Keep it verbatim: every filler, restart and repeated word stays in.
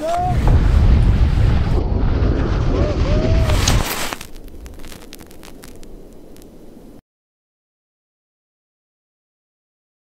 go!